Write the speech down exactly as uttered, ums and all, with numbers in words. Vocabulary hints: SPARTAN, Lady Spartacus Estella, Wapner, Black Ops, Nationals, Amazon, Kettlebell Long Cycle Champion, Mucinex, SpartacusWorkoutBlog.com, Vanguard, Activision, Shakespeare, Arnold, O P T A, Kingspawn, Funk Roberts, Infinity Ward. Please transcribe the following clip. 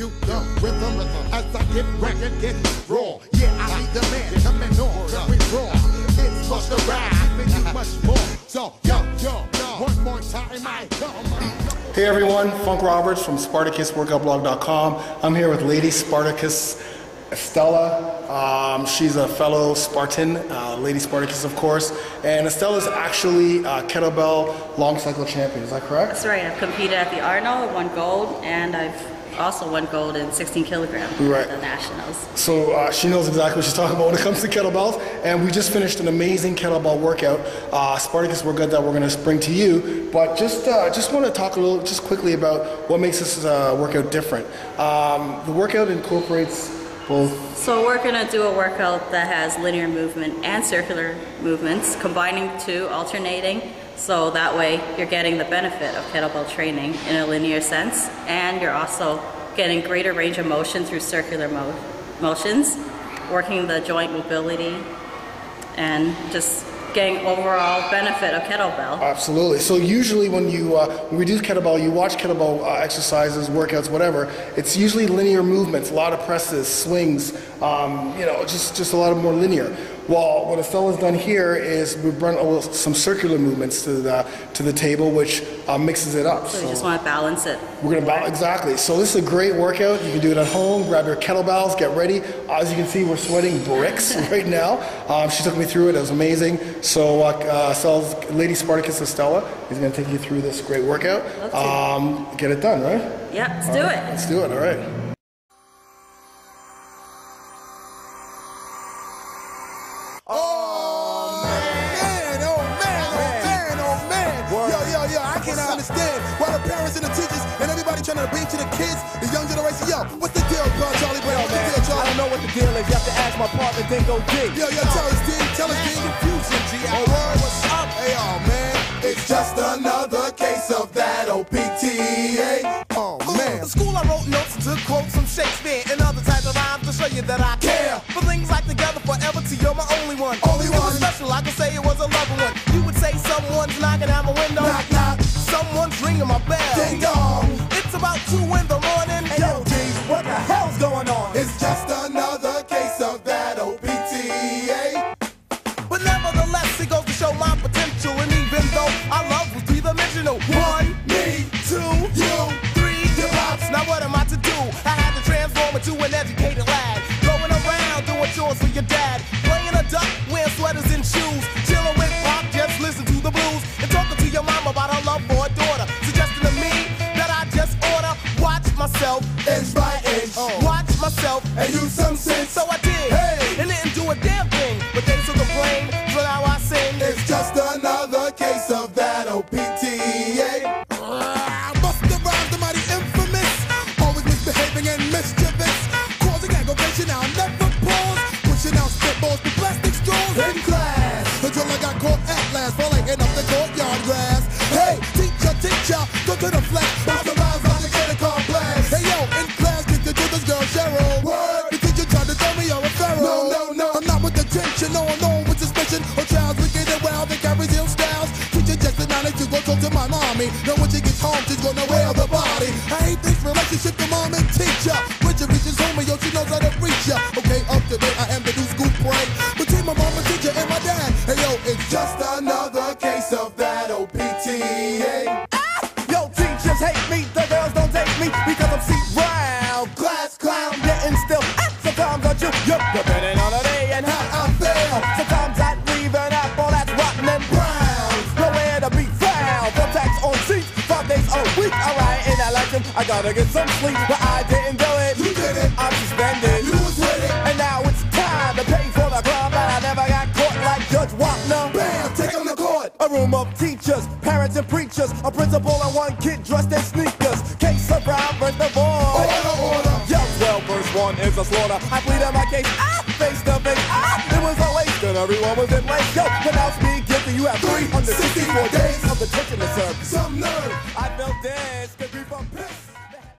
you the rhythm as I get ragged, get raw. Yeah, I need the man coming on, coming raw. It's much to ride, giving you much more. So yo, yo, yo, one more time, I come. Hey everyone, Funk Roberts from Spartacus Workout Blog dot com. I'm here with Lady Spartacus Estella. Um, she's a fellow Spartan, uh, Lady Spartacus, of course. And Estella's actually uh, Kettlebell Long Cycle Champion, is that correct? That's right. I've competed at the Arnold, won gold, and I've also won gold in sixteen kilograms right. at the Nationals. So uh, she knows exactly what she's talking about when it comes to kettlebells. And we just finished an amazing kettlebell workout. Uh, Spartacus, we're good that we're going to bring to you. But just uh, just want to talk a little, just quickly about what makes this uh, workout different. Um, the workout incorporates... So we're going to do a workout that has linear movement and circular movements, combining two, alternating, so that way you're getting the benefit of kettlebell training in a linear sense, and you're also getting greater range of motion through circular mo motions, working the joint mobility, and just getting overall benefit of kettlebell. Absolutely. So usually when you uh, when we do kettlebell, you watch kettlebell uh, exercises, workouts, whatever. It's usually linear movements, a lot of presses, swings, um, you know, just just a lot of more linear. Well, what Estella's done here is we've brought some circular movements to the to the table, which uh, mixes it up. So, so you just want to balance it. We're gonna balance exactly. So this is a great workout. You can do it at home. Grab your kettlebells, get ready. As you can see, we're sweating bricks right now. Um, she took me through it. It was amazing. So, uh, uh, Lady Spartacus Estella is going to take you through this great workout. Um, get it done, right? Yeah, let's all do right. it. Let's do it, all right. Oh, man. Man, oh, man, oh, man, oh, man. Word. Yo, yo, yo, I cannot understand why the parents and the teachers and everybody trying to bring to the kids, the young generation, yo, what's the deal, bro, Charlie Brown? What's the deal, Charlie? I don't know what the deal is. You have to ask my partner, then go dig. Yo, yo, tell us, dig, tell us, dig. Oh, Lord, what's up, A R, man? It's just another case of that O P T A. Oh, man. Ooh, the school I wrote notes and took quotes from Shakespeare and other types of rhymes to show you that I care. For things like Together Forever, to you're my only one. Only it one. Was special, I could say it was a loving one. You would say someone's knocking at my window. Knock, knock. Someone's ringing my bell. Ding dong. It's about two in the morning. Hey, yo, G, what the hell's going on? It's just another case of that O P T A. But nevertheless, it goes to show my potential. And even though our love was three-dimensional, one, me, two, you, three, your pops. Now what am I to do? I had to transform into an educated lad, going around doing chores for your dad, playing a duck, wearing sweaters and shoes, chilling with pop, just listen to the blues, and talking to your mom about her love for a daughter, suggesting to me that I just order, watch myself, inch by inch, oh. watch myself, and use some sense. So I did, hey. And didn't do a damn thing, but they took a blame. It's just another case of that O P T A. I must arrive the mighty infamous, always misbehaving and mischievous, causing aggravation, I'll never pause, pushing out spitballs to plastic straws in class, until I got caught at last, falling in up the courtyard grass. Hey, teacher, teacher, go to the flex, bounce around, bounce and get a complex. Hey yo, in class, kick the this girl, Cheryl. Word, the teacher tried to tell me you're a pharaoh. No, no, no, I'm not with attention, no, I'm not with suspicion, or child's wicked and wild, they carry ill styles. Teacher just acknowledged to go talk to my mommy. Now when she gets home, she's gonna wear the body. I hate this relationship to mom and teacher. Richard reaches home and yo, she knows how to reach ya. Okay, up to date, I am the new school prank between my mom and teacher and my dad. Hey yo, it's just another case of that O P T A. Ah! Yo, teachers hate me, the girls don't take me, because I'm C-round, class clown, getting still. Ah! Sometimes I just, yup, depending on the day and how I feel. Sometimes I leave an apple that's rotten and brown, nowhere to be found. They'll tax on seats, five days a week. Alright, in that lesson, I gotta get some sleep, but I didn't do it. You did it. I'm suspended. You was with it. And now it's time to pay for the crime that I never got caught like Judge Wapner. Bam, take him to court. A room of teachers, parents and preachers, a principal and one kid dressed in sneakers. Case of Brown versus the boy. Order, order. Yo, well, verse one is a slaughter. I plead on my case, ah, face to face, ah, it was a waste, and everyone was in place. Yo, pronounce me guilty, you have three hundred sixty-four days of detention to serve. Some nerve, I felt this.